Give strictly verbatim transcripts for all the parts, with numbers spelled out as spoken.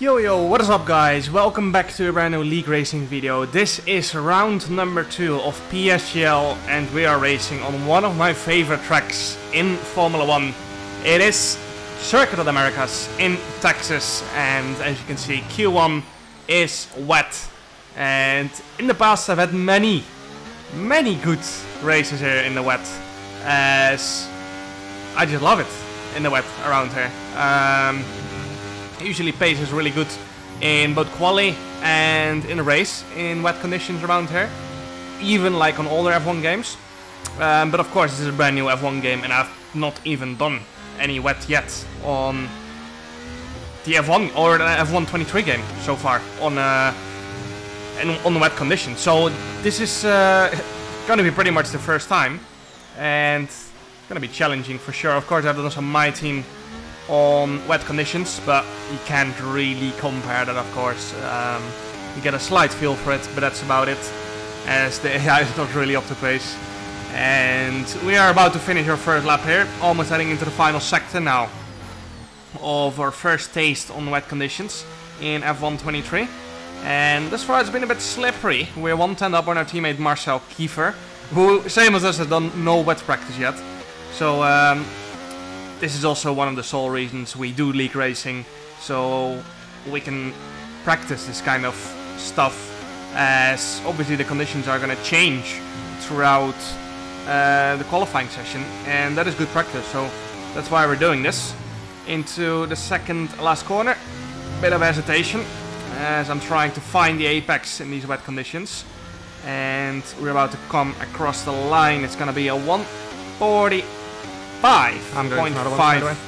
Yo yo, what is up guys? Welcome back to a brand new league racing video. This is round number two of P S G L and we are racing on one of my favorite tracks in Formula One. It is Circuit of the Americas in Texas, and as you can see Q one is wet. And in the past I've had many, many good races here in the wet, as I just love it in the wet around here. Um, Usually pace is really good in both quali and in a race in wet conditions around here, even like on older F one games. Um, but of course this is a brand new F one game and I've not even done any wet yet on the F one or the F one twenty-three game so far on uh, and on wet conditions. So this is uh, gonna be pretty much the first time and gonna be challenging for sure. Of course I've done some my team on wet conditions, but you can't really compare that, of course. Um, you get a slight feel for it, but that's about it, as the A I is not really up to pace. And we are about to finish our first lap here, almost heading into the final sector now of our first taste on wet conditions in F one twenty-three. And thus far it's been a bit slippery. We're one tenth up on our teammate Marcel Kiefer, who, same as us, has done no wet practice yet. So um, this is also one of the sole reasons we do league racing, so we can practice this kind of stuff, as obviously the conditions are going to change throughout uh, the qualifying session, and that is good practice. So that's why we're doing this. Into the second last corner, bit of hesitation as I'm trying to find the apex in these wet conditions, and we're about to come across the line. It's going to be a one forty. five point five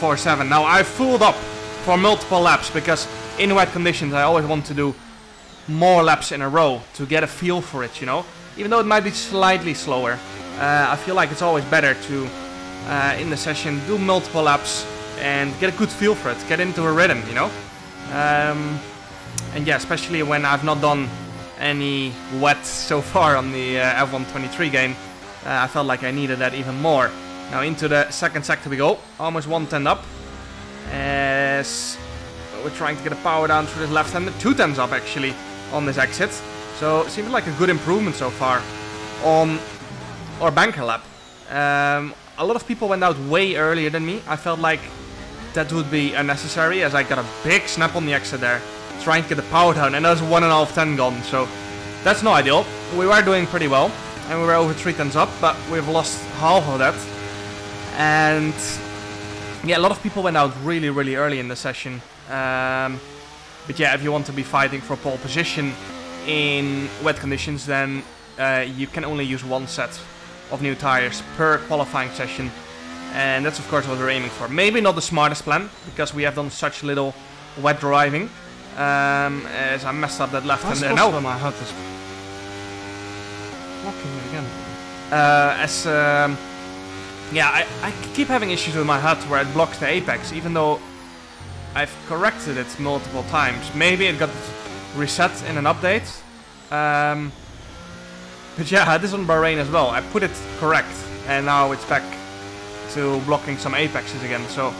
four seven. Now I've fooled up for multiple laps, because in wet conditions I always want to do more laps in a row to get a feel for it, you know. Even though it might be slightly slower, uh, I feel like it's always better to, uh, in the session, do multiple laps and get a good feel for it, get into a rhythm, you know. Um, and yeah, especially when I've not done any wet so far on the uh, F one twenty-three game, uh, I felt like I needed that even more. Now into the second sector we go, almost one ten up, as we're trying to get a power down through this left hander, two tens up actually on this exit. So it seems like a good improvement so far on our banker lap. Um, a lot of people went out way earlier than me. I felt like that would be unnecessary, as I got a big snap on the exit there, trying to get the power down, and that was one and a half ten gone, so that's not ideal. We were doing pretty well, and we were over three tens up, but we've lost half of that. And yeah, a lot of people went out really, really early in the session. Um, but yeah, if you want to be fighting for pole position in wet conditions, then uh, you can only use one set of new tires per qualifying session. And that's, of course, what we're aiming for. Maybe not the smartest plan, because we have done such little wet driving. Um, as I messed up that left hand there now. My heart is blocking me again. Uh, as... Um, Yeah, I, I keep having issues with my H U D where it blocks the apex, even though I've corrected it multiple times. Maybe it got reset in an update. Um, but yeah, I had this on Bahrain as well. I put it correct, and now it's back to blocking some apexes again. So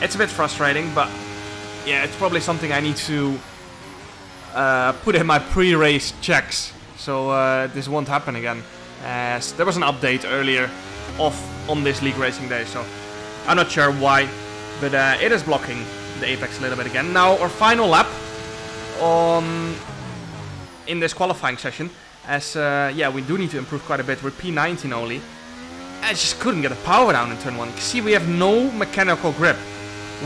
it's a bit frustrating, but yeah, it's probably something I need to uh, put in my pre-race checks, so uh, this won't happen again. Uh, so there was an update earlier off on this league racing day, so I'm not sure why, but uh, it is blocking the apex a little bit again. Now our final lap on in this qualifying session, as uh, yeah, we do need to improve quite a bit. We're P nineteen only. I just couldn't get a power down in turn one. You see, we have no mechanical grip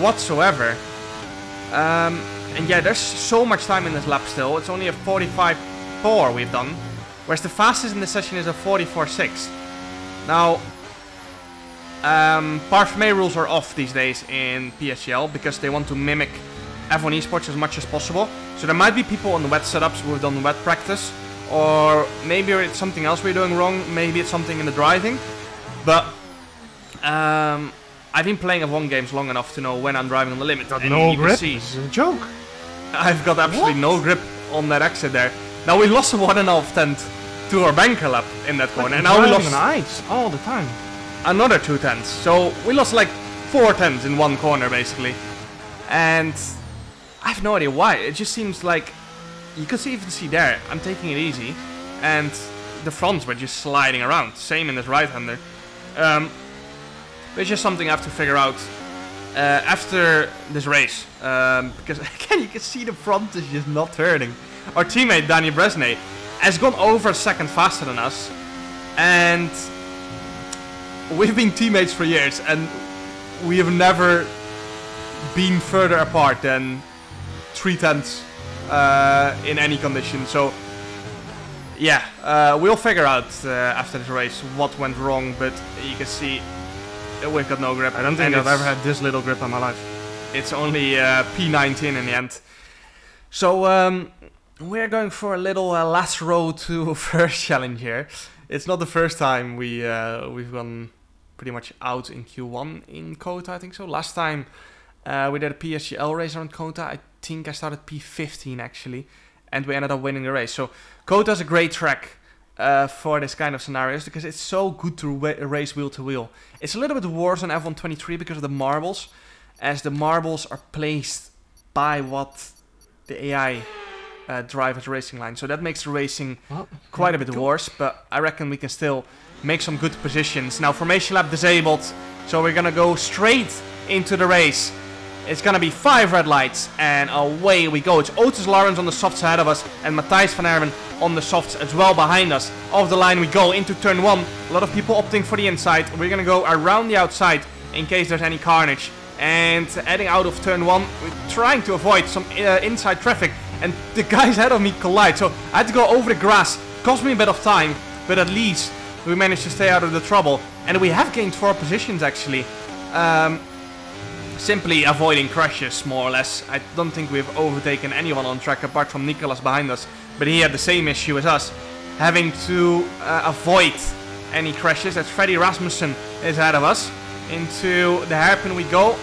whatsoever, um, and yeah, there's so much time in this lap still. It's only a forty-five four we've done, whereas the fastest in the session is a forty-four six. Now, um, parfait rules are off these days in P S G L, because they want to mimic F one Esports as much as possible. So there might be people on the wet setups who have done wet practice, or maybe it's something else we're doing wrong, maybe it's something in the driving. But um, I've been playing F one games long enough to know when I'm driving on the limit. Got no grip? This is a joke. I've got absolutely no grip on that exit there. Now we lost a one and a half tenth to our banker lap in that corner, like, and now we lost ice all the time. Another two tenths, so we lost like four tenths in one corner basically. And I have no idea why. It just seems like, you can even see there, I'm taking it easy, and the fronts were just sliding around. Same in this right-hander. Um, it's just something I have to figure out uh, after this race, um, because again, you can see the front is just not turning. Our teammate Danny Bresne has gone over a second faster than us, and we've been teammates for years, and we have never been further apart than three tenths uh, in any condition. So yeah, uh, we'll figure out uh, after this race what went wrong, but you can see we've got no grip. I don't think I've ever had this little grip in my life. It's only uh, P nineteen in the end. So um, we're going for a little uh, last row to first challenge here. It's not the first time we, uh, we've gone pretty much out in Q one in Kota, I think so. Last time uh, we did a P S G L race around Kota, I think I started P fifteen actually, and we ended up winning the race. So Kota's a great track uh, for this kind of scenarios, because it's so good to race wheel to wheel. It's a little bit worse than F one twenty-three because of the marbles, as the marbles are placed by what the A I Uh, drive at racing line, so that makes the racing well, quite a bit go. worse, but I reckon we can still make some good positions. Now formation lap disabled, so we're gonna go straight into the race. It's gonna be five red lights and away we go. It's Otis Lawrence on the softs ahead of us and Matthijs van Erwen on the softs as well behind us. Off the line we go into turn one. A lot of people opting for the inside. We're gonna go around the outside in case there's any carnage, and heading out of turn one we're trying to avoid some uh, inside traffic, and the guys ahead of me collide, so I had to go over the grass. Cost me a bit of time, but at least we managed to stay out of the trouble, and we have gained four positions actually, um, simply avoiding crashes more or less. I don't think we've overtaken anyone on track apart from Nicolas behind us, but he had the same issue as us, having to uh, avoid any crashes. That's Freddy Rasmussen is ahead of us. Into the hairpin we go.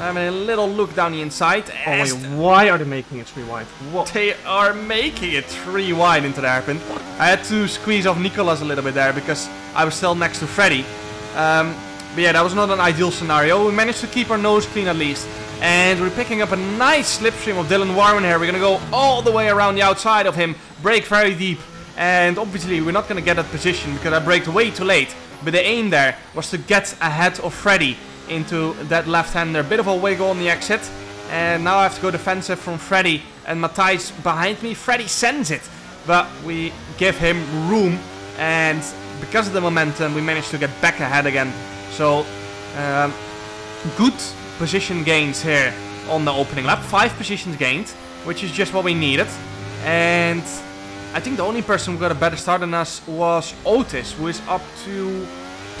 Having a little look down the inside. Oh wait, why are they making it three wide? What? They are making it three wide into the hairpin. I had to squeeze off Nicolas a little bit there because I was still next to Freddy. Um, but yeah, that was not an ideal scenario. We managed to keep our nose clean at least. And we're picking up a nice slipstream of Dylan Warren here. We're going to go all the way around the outside of him. Brake very deep. And obviously we're not going to get that position because I braked way too late. But the aim there was to get ahead of Freddy into that left-hander. Bit of a wiggle on the exit. And now I have to go defensive from Freddy and Matthijs behind me. Freddy sends it, but we give him room. And because of the momentum, we managed to get back ahead again. So, um, good position gains here on the opening lap. Five positions gained, which is just what we needed. And I think the only person who got a better start than us was Otis, who is up to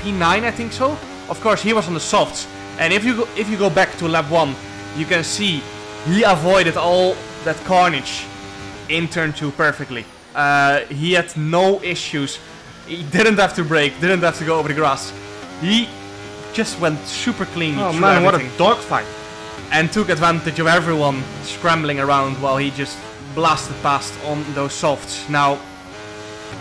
P nine, I think so. Of course, he was on the softs, and if you go, if you go back to lap one, you can see he avoided all that carnage in turn two perfectly. Uh, he had no issues. He didn't have to brake, didn't have to go over the grass. He just went super clean. Oh man, what a dogfight! And took advantage of everyone scrambling around while he just blasted past on those softs. Now,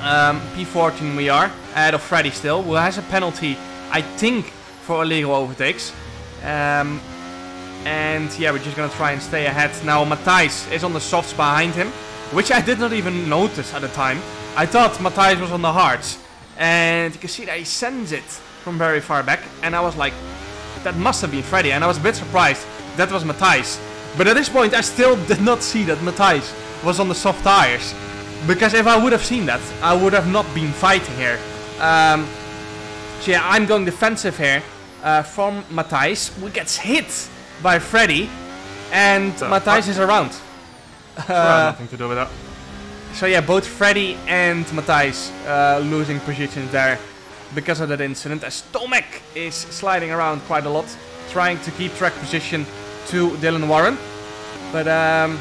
um, P fourteen we are, ahead of Freddy still, who has a penalty, I think, for illegal overtakes. Um, and yeah, we're just going to try and stay ahead. Now Matthijs is on the softs behind him, which I did not even notice at the time. I thought Matthijs was on the hards. And you can see that he sends it from very far back. And I was like, that must have been Freddy. And I was a bit surprised that was Matthijs. But at this point, I still did not see that Matthijs was on the soft tires. Because if I would have seen that, I would have not been fighting here. Um... So yeah, I'm going defensive here uh, from Matthijs, who gets hit by Freddy, and so Matthijs is around. Uh, well, nothing to do with that. So yeah, both Freddy and Matthijs uh, losing positions there because of that incident, as Tomek is sliding around quite a lot, trying to keep track position to Dylan Warren. But um,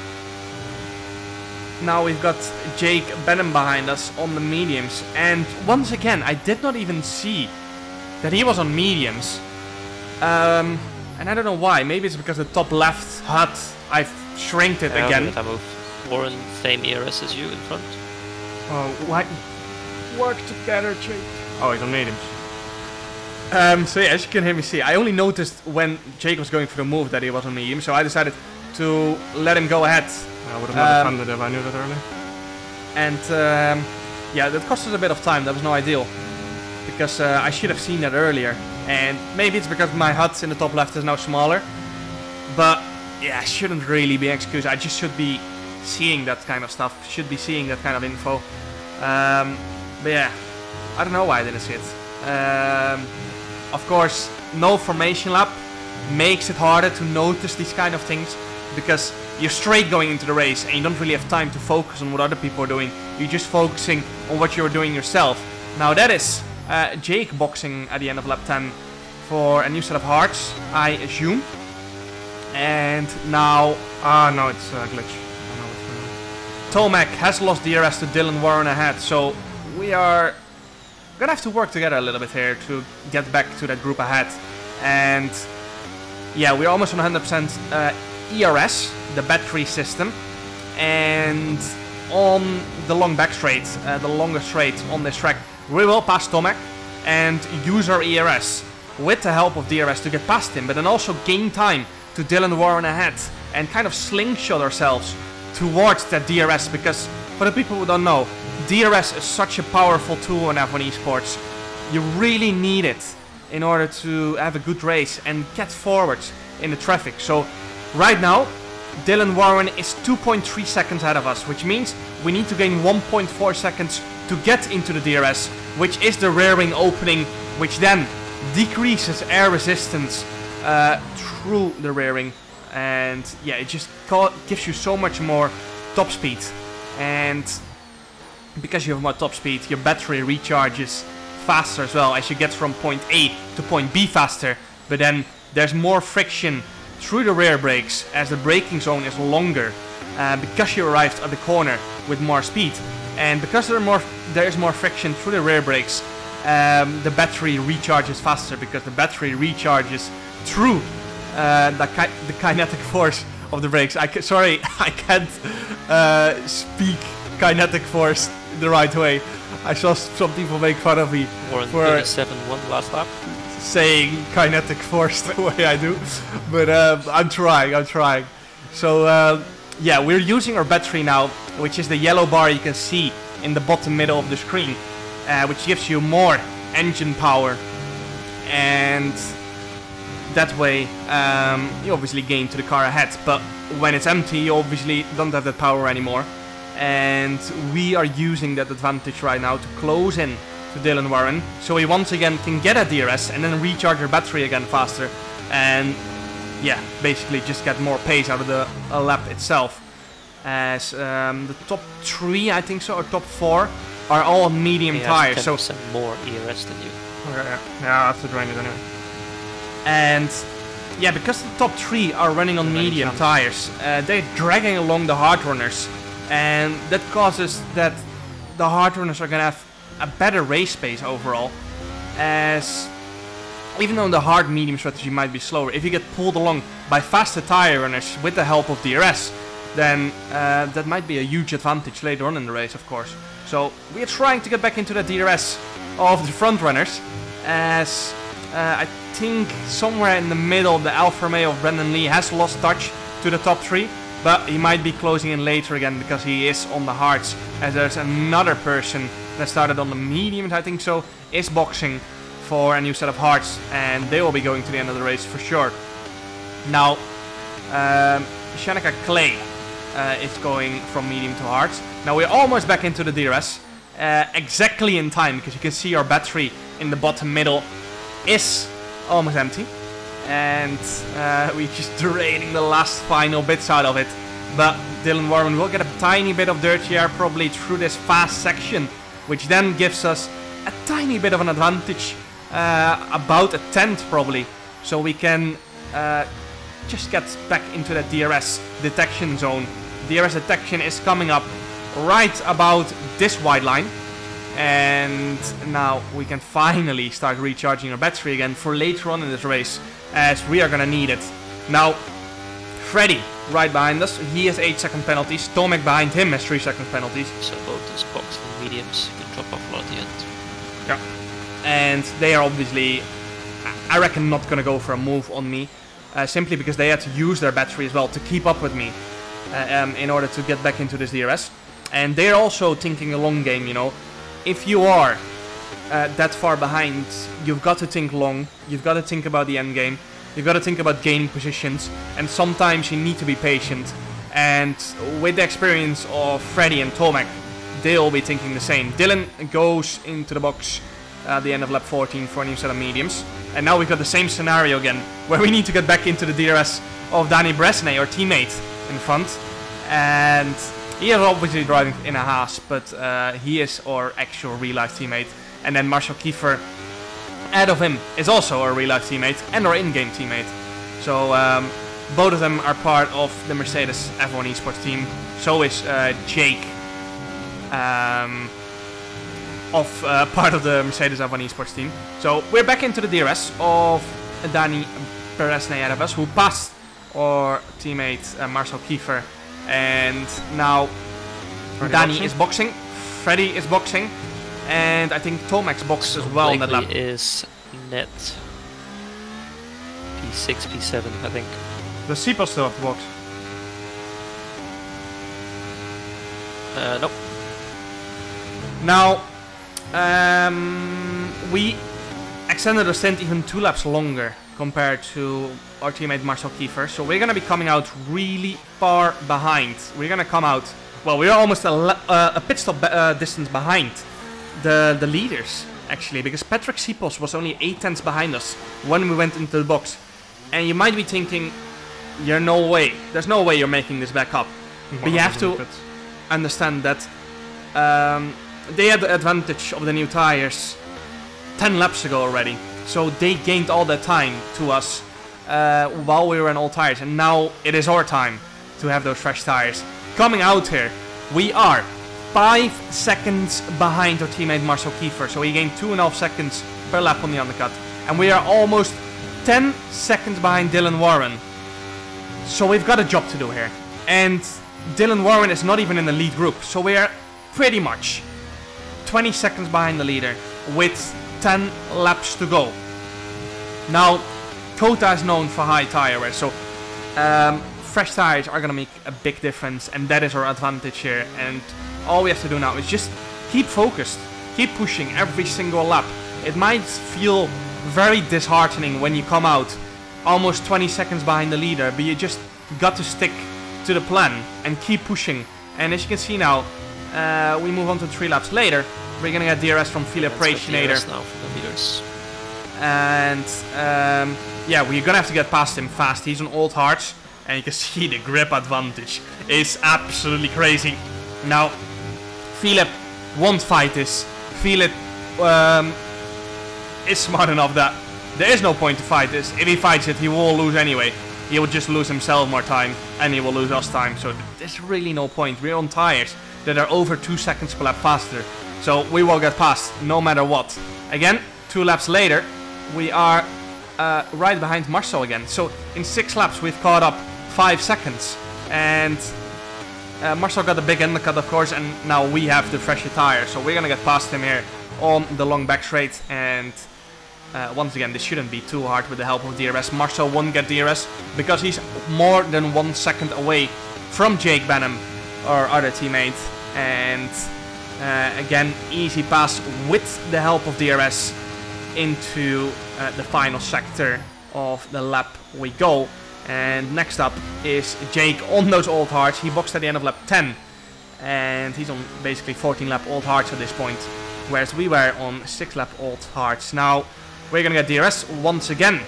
now we've got Jake Benham behind us on the mediums, and once again, I did not even see that he was on mediums. Um, and I don't know why. Maybe it's because the top left hut, I've shrinked it yeah, again. I have a Warren, same E R S as you in front. Oh, why? Work together, Jake. Oh, he's on mediums. Um, so yeah, as you can hear me see, I only noticed when Jake was going for the move that he was on medium, so I decided to let him go ahead. I would have not defended um, if I knew that earlier. And um, yeah, that cost us a bit of time. That was no ideal. Because uh, I should have seen that earlier. And maybe it's because my hut in the top left is now smaller. But yeah, it shouldn't really be an excuse. I just should be seeing that kind of stuff. Should be seeing that kind of info. Um, but yeah, I don't know why I didn't see it. Um, of course, no formation lap makes it harder to notice these kind of things. Because you're straight going into the race and you don't really have time to focus on what other people are doing. You're just focusing on what you're doing yourself. Now that is uh, Jake boxing at the end of lap ten for a new set of hearts, I assume. And now... Ah, uh, no, it's a uh, glitch. Tomek has lost D R S to Dylan Warren ahead, so we are gonna have to work together a little bit here to get back to that group ahead. And yeah, we're almost on one hundred percent uh, E R S, the battery system. And on the long back straight, uh, the longer straight on this track, we will pass Tomek and use our E R S with the help of D R S to get past him, but then also gain time to Dylan Warren ahead and kind of slingshot ourselves towards that D R S, because for the people who don't know, D R S is such a powerful tool in F one Esports. You really need it in order to have a good race and get forward in the traffic. So right now, Dylan Warren is two point three seconds ahead of us, which means we need to gain one point four seconds to get into the D R S, which is the rear wing opening, which then decreases air resistance uh, through the rear wing. And yeah, it just gives you so much more top speed. And because you have more top speed, your battery recharges faster as well, as you get from point A to point B faster. But then there's more friction through the rear brakes, as the braking zone is longer, uh, because you arrived at the corner with more speed. And because there are more, there is more friction through the rear brakes, um, the battery recharges faster, because the battery recharges through Uh, the, ki the kinetic force of the brakes. I ca sorry, I can't uh, speak kinetic force the right way. I saw some people make fun of me Warren for thirty-seven one last lap saying kinetic force the way I do, but uh, I'm trying, I'm trying. So uh, yeah, we're using our battery now, which is the yellow bar you can see in the bottom middle of the screen, uh, which gives you more engine power, and that way um, you obviously gain to the car ahead. But when it's empty, you obviously don't have that power anymore, and we are using that advantage right now to close in to Dylan Warren, so he once again can get a D R S and then recharge your battery again faster, and yeah, basically just get more pace out of the uh, lap itself, as um, the top three, I think so, or top four are all medium tires, so more E R S than you. Yeah, yeah, I have to drain it anyway. And yeah, because the top three are running on medium tires, uh, they're dragging along the hard runners, and that causes that the hard runners are gonna have a better race pace overall, as even though the hard medium strategy might be slower, if you get pulled along by faster tire runners with the help of D R S, then uh, that might be a huge advantage later on in the race, of course. So we are trying to get back into the D R S of the front runners, as uh, I think somewhere in the middle the Alfa Romeo of Brendan Lee has lost touch to the top three, but he might be closing in later again because he is on the hards, as there's another person that started on the mediums, I think so, is boxing for a new set of hards, and they will be going to the end of the race for sure. Now um, Shanika Clay uh, is going from medium to hards. Now we're almost back into the D R S, uh, exactly in time, because you can see our battery in the bottom middle is almost empty, and uh, we're just draining the last final bits out of it. But Dylan Warren will get a tiny bit of dirty air probably through this fast section, which then gives us a tiny bit of an advantage, uh, about a tenth probably, so we can uh, just get back into that D R S detection zone. D R S detection is coming up right about this wide line. And now we can finally start recharging our battery again for later on in this race, as we are gonna need it. Now, Freddy right behind us, he has eight second penalties. Tomek behind him has three second penalties. So both these box and mediums can drop off a lot at the end. Yeah. And they are obviously, I reckon, not gonna go for a move on me. uh, simply because they had to use their battery as well to keep up with me uh, um, in order to get back into this D R S. And they're also thinking a long game, you know. If you are uh, that far behind, you've got to think long, you've got to think about the end game, you've got to think about gaining positions, and sometimes you need to be patient. And with the experience of Freddy and Tomek, they'll be thinking the same. Dylan goes into the box at the end of lap fourteen for a new set of mediums. And now we've got the same scenario again, where we need to get back into the D R S of Danny Bresne, our teammate, in front. And he is obviously driving in a Haas, but uh, he is our actual real-life teammate. And then Marcel Kiefer, ahead of him, is also our real-life teammate and our in-game teammate. So um, both of them are part of the Mercedes F one Esports team. So is uh, Jake. Um, of uh, part of the Mercedes F one Esports team. So we're back into the D R S of Danny Bresne ahead of us, who passed our teammate uh, Marcel Kiefer. And now Freddy Danny boxing. is boxing, Freddy is boxing, and I think Tomek's boxed so as well in that lap. Is net P six, P seven, I think. Does Sipos still have the box? Uh, nope. Now, um, we extended our stint even two laps longer compared to our teammate Marcel Kiefer. So we're going to be coming out really far behind. We're going to come out, well, we're almost a, uh, a pit stop uh, distance behind the, the leaders, actually. Because Patrick Sipos was only eight tenths behind us when we went into the box. And you might be thinking, you're no way. There's no way you're making this back up. Well, but you have to understand that um, they had the advantage of the new tires ten laps ago already. So they gained all that time to us uh, while we were on old tires. And now it is our time to have those fresh tires. Coming out here, we are five seconds behind our teammate Marcel Kiefer. So he gained two and a half seconds per lap on the undercut. And we are almost ten seconds behind Dylan Warren. So we've got a job to do here. And Dylan Warren is not even in the lead group. So we are pretty much twenty seconds behind the leader with ten laps to go. Now, Kota is known for high tire wear, so um, fresh tires are going to make a big difference, and that is our advantage here. And all we have to do now is just keep focused, keep pushing every single lap. It might feel very disheartening when you come out almost twenty seconds behind the leader, but you just got to stick to the plan and keep pushing. And as you can see now, Uh, we move on to three laps later. We're gonna get D R S from Felipe Prostinator. And um, yeah, we're gonna have to get past him fast. He's on old hearts, and you can see the grip advantage is absolutely crazy. Now, Felipe won't fight this. Felipe um, is smart enough that there is no point to fight this. If he fights it, he will lose anyway. He will just lose himself more time, and he will lose us time. So there's really no point. We're on tires that are over two seconds per lap faster, so we will get past no matter what. Again, two laps later, we are uh, right behind Marcel again. So in six laps, we've caught up five seconds, and uh, Marcel got a big undercut, of course, and now we have the fresher tire, so we're gonna get past him here on the long back straight. And uh, once again, this shouldn't be too hard with the help of D R S. Marcel won't get D R S because he's more than one second away from Jake Benham, our other teammate. And uh, again, easy pass with the help of D R S into uh, the final sector of the lap we go. And next up is Jake on those old hearts. He boxed at the end of lap ten, and he's on basically fourteen lap old hearts at this point, whereas we were on six lap old hearts. Now we're gonna get D R S once again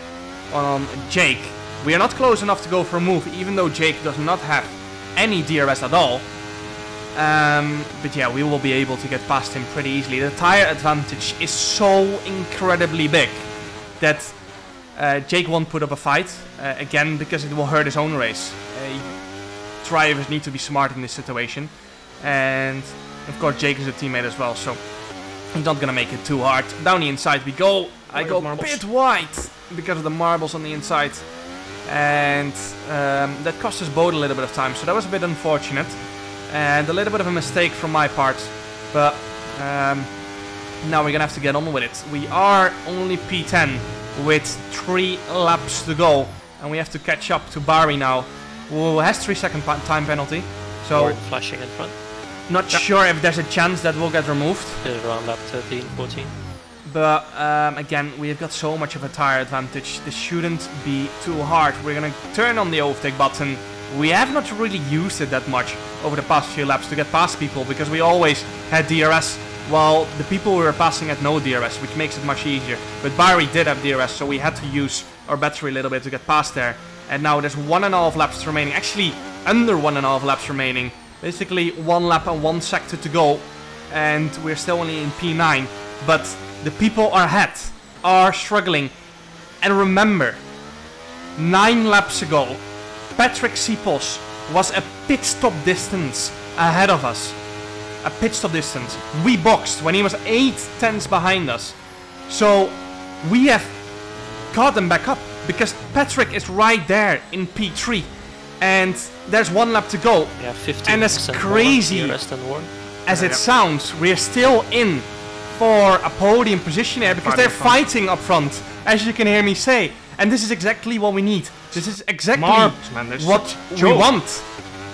on Jake. We are not close enough to go for a move, even though Jake does not have any D R S at all. Um, but yeah, we will be able to get past him pretty easily. The tire advantage is so incredibly big that uh, Jake won't put up a fight, uh, again, because it will hurt his own race. Uh, drivers need to be smart in this situation. And of course, Jake is a teammate as well, so he's not gonna make it too hard. Down the inside we go. I go pit wide because of the marbles on the inside. And um, that cost us both a little bit of time, so that was a bit unfortunate and a little bit of a mistake from my part. But um, now we're gonna have to get on with it. We are only P ten with three laps to go, and we have to catch up to Bari now, who has three second time penalty. So flashing in front. Not yeah. sure if there's a chance that we'll get removed. It's around lap thirteen, fourteen. But um, again, we've got so much of a tire advantage. This shouldn't be too hard. We're gonna turn on the overtake button. We have not really used it that much over the past few laps to get past people, because we always had D R S while the people we were passing had no D R S, which makes it much easier. But Bari did have D R S, so we had to use our battery a little bit to get past there. And now there's one and a half laps remaining, actually under one and a half laps remaining. Basically one lap and one sector to go, and we're still only in P nine, but the people are ahead, are struggling. And remember, nine laps ago, Patrick Sipos was a pit stop distance ahead of us. A pit stop distance. We boxed when he was eight tenths behind us. So we have caught them back up, because Patrick is right there in P three. And there's one lap to go. Yeah, and as crazy as it sounds, we're still in for a podium position here, because they're fighting up front, as you can hear me say. And this is exactly what we need. This is exactly Marbs, man, what we want.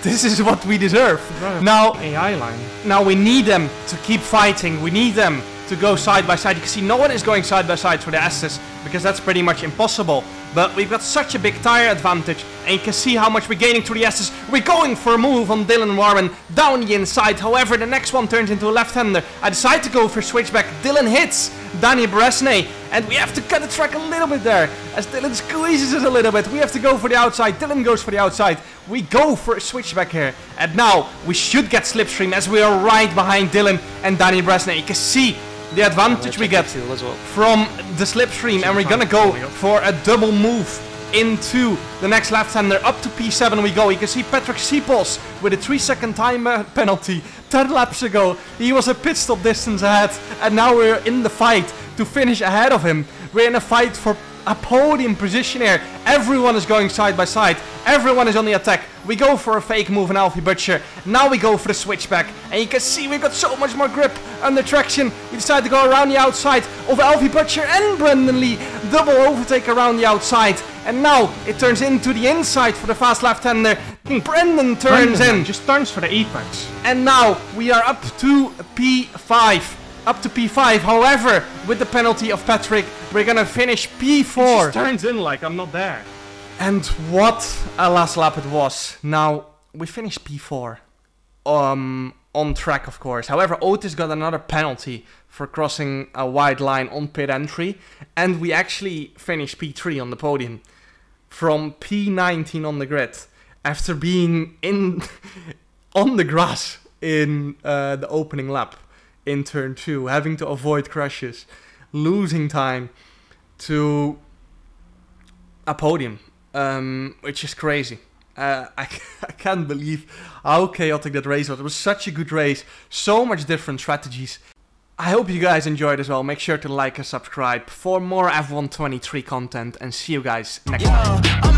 This is what we deserve. Now, A I line. Now we need them to keep fighting. We need them to go side by side. You can see no one is going side by side for the S's, because that's pretty much impossible. But we've got such a big tire advantage, and you can see how much we're gaining through the S's. We're going for a move on Dylan Warren down the inside. However, the next one turns into a left-hander. I decide to go for switchback. Dylan hits Danny Bresne, and we have to cut the track a little bit there, as Dylan squeezes it a little bit. We have to go for the outside. Dylan goes for the outside. We go for a switchback here, and now we should get slipstream, as we are right behind Dylan and Danny Bresne. You can see the advantage we get from the slipstream, and we're gonna go for a double move into the next left-hander. Up to P seven we go. You can see Patrick Sipos with a three second time penalty. ten laps ago, he was a pit stop distance ahead, and now we're in the fight to finish ahead of him. We're in a fight for a podium position here. Everyone is going side by side. Everyone is on the attack. We go for a fake move on Alfie Butcher. Now we go for the switchback. And you can see we've got so much more grip under traction. We decide to go around the outside of Alfie Butcher and Brendan Lee. Double overtake around the outside. And now it turns into the inside for the fast left-hander. Brendan turns Brendan in. Just turns for the apex. And now we are up to P five. Up to P five, however, with the penalty of Patrick, we're gonna finish P four. It just turns in like I'm not there. And what a last lap it was. Now, we finished P four. Um, on track, of course. However, Otis got another penalty for crossing a wide line on pit entry. And we actually finished P three on the podium. From P nineteen on the grid. After being in on the grass in uh, the opening lap. In turn two, having to avoid crashes, losing time to a podium, um, which is crazy. Uh, I, I can't believe how chaotic that race was. It was such a good race, so much different strategies. I hope you guys enjoyed as well. Make sure to like and subscribe for more F one twenty-three content, and see you guys next time.